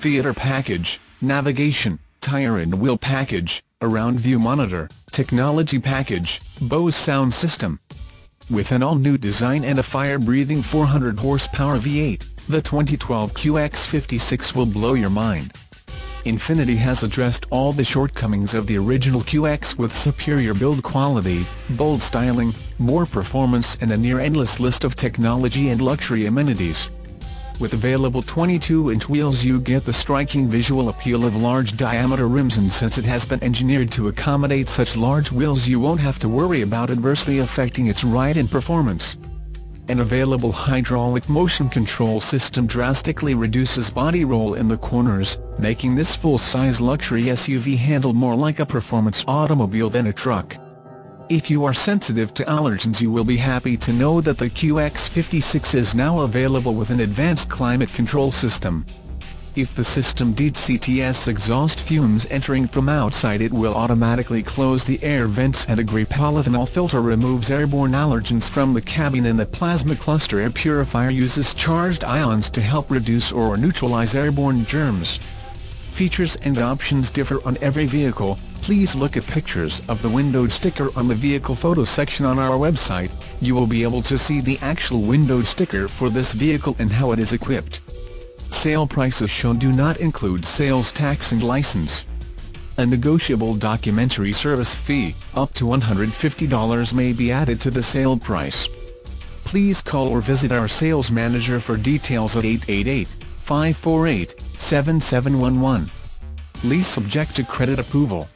theater package, navigation, tire and wheel package, around view monitor, technology package, Bose sound system. With an all-new design and a fire-breathing 400-horsepower V8, the 2012 QX56 will blow your mind. Infiniti has addressed all the shortcomings of the original QX with superior build quality, bold styling, more performance and a near-endless list of technology and luxury amenities. With available 22-inch wheels you get the striking visual appeal of large-diameter rims, and since it has been engineered to accommodate such large wheels you won't have to worry about adversely affecting its ride and performance. An available hydraulic motion control system drastically reduces body roll in the corners, making this full-size luxury SUV handle more like a performance automobile than a truck. If you are sensitive to allergens you will be happy to know that the QX56 is now available with an advanced climate control system. If the system detects exhaust fumes entering from outside it will automatically close the air vents, and a grey polyphenol filter removes airborne allergens from the cabin, and the Plasmacluster air purifier uses charged ions to help reduce or neutralize airborne germs. Features and options differ on every vehicle. Please look at pictures of the windowed sticker on the vehicle photo section on our website. You will be able to see the actual windowed sticker for this vehicle and how it is equipped. Sale prices shown do not include sales tax and license. A negotiable documentary service fee, up to $150, may be added to the sale price. Please call or visit our sales manager for details at 888-548-7711. Lease subject to credit approval.